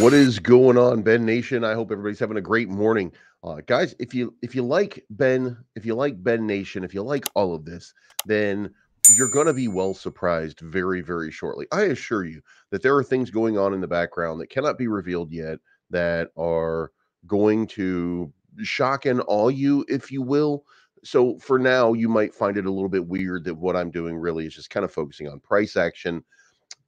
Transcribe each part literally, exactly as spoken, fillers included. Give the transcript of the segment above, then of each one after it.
What is going on, Ben Nation? I hope everybody's having a great morning. Uh, guys, if you if you like Ben, if you like Ben Nation, if you like all of this, then you're going to be well surprised very, very shortly. I assure you that there are things going on in the background that cannot be revealed yet that are going to shock and awe you, if you will. So for now, you might find it a little bit weird that what I'm doing really is just kind of focusing on price action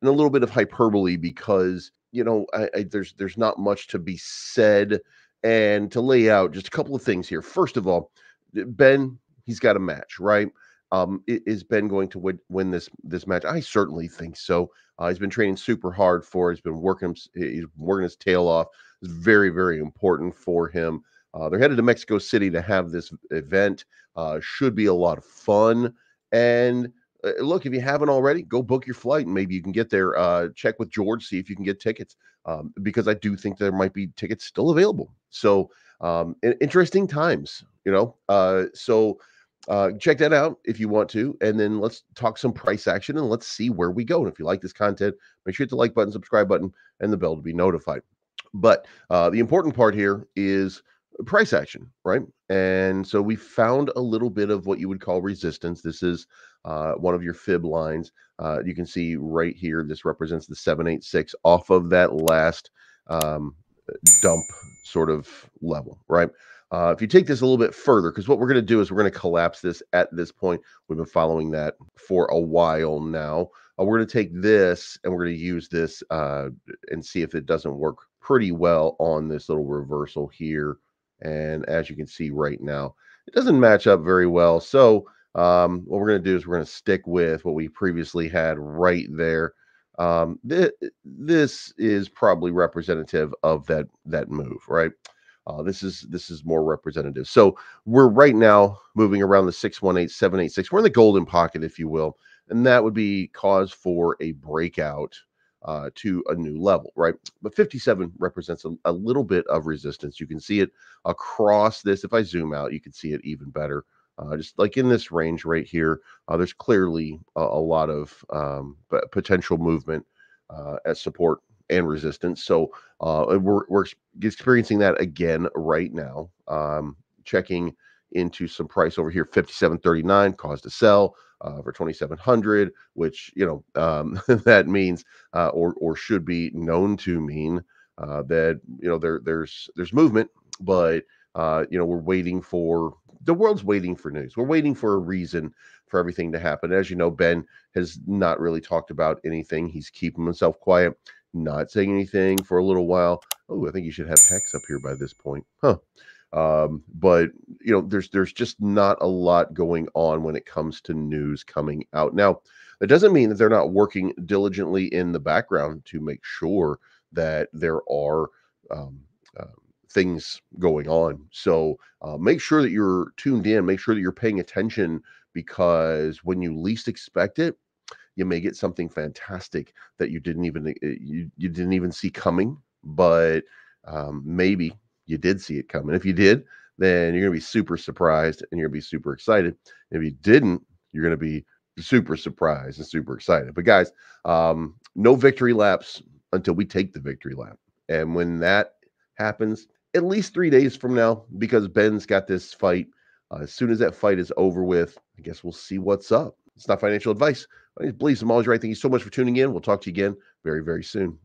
and a little bit of hyperbole because, you know, I, I, there's there's not much to be said. And to lay out just a couple of things here. First of all, Ben, he's got a match, right? Um, is Ben going to win, win this this match? I certainly think so. Uh, he's been training super hard for it. He's been working. He's working his tail off. It's very, very important for him. Uh, they're headed to Mexico City to have this event. Uh, should be a lot of fun. And look, if you haven't already, go book your flight and maybe you can get there. Uh, check with George, see if you can get tickets, um, because I do think there might be tickets still available. So um, interesting times, you know, uh, so uh, check that out if you want to, and then let's talk some price action and let's see where we go. And if you like this content, make sure you hit the like button, subscribe button, and the bell to be notified. But uh, the important part here is price action, right? And so we found a little bit of what you would call resistance. This is uh, one of your fib lines. Uh, you can see right here, this represents the seven eighty-six off of that last um, dump sort of level, right? Uh, if you take this a little bit further, because what we're going to do is we're going to collapse this at this point. We've been following that for a while now. Uh, we're going to take this and we're going to use this uh, and see if it doesn't work pretty well on this little reversal here. And as you can see right now, it doesn't match up very well. So um, what we're going to do is we're going to stick with what we previously had right there. Um, th this is probably representative of that that move, right? Uh, this is this is more representative. So we're right now moving around the six one eight, seven eight six. We're in the golden pocket, if you will, and that would be cause for a breakout Uh, to a new level, right? But fifty-seven represents a, a little bit of resistance. You can see it across this. If I zoom out, you can see it even better. Uh, just like in this range right here, uh, there's clearly a, a lot of um, potential movement uh, as support and resistance. So uh, we're, we're experiencing that again right now. Um, checking into some price over here, fifty-seven thirty-nine, cause to sell uh, for twenty-seven hundred, which, you know, um, that means uh, or or should be known to mean uh, that, you know, there there's there's movement, but uh, you know, we're waiting for the world's waiting for news. We're waiting for a reason for everything to happen. As you know, Ben has not really talked about anything. He's keeping himself quiet, not saying anything for a little while. Oh, I think you should have Hex up here by this point, huh? Um, but you know, there's, there's just not a lot going on when it comes to news coming out. Now, that doesn't mean that they're not working diligently in the background to make sure that there are, um, uh, things going on. So, uh, make sure that you're tuned in, make sure that you're paying attention, because when you least expect it, you may get something fantastic that you didn't even, you, you didn't even see coming, but, um, maybe you did see it coming. If you did, then you're going to be super surprised and you're going to be super excited. If you didn't, you're going to be super surprised and super excited. But guys, um, no victory laps until we take the victory lap. And when that happens, at least three days from now, because Ben's got this fight, uh, as soon as that fight is over with, I guess we'll see what's up. It's not financial advice. Please, I'm always right. Thank you so much for tuning in. We'll talk to you again very, very soon.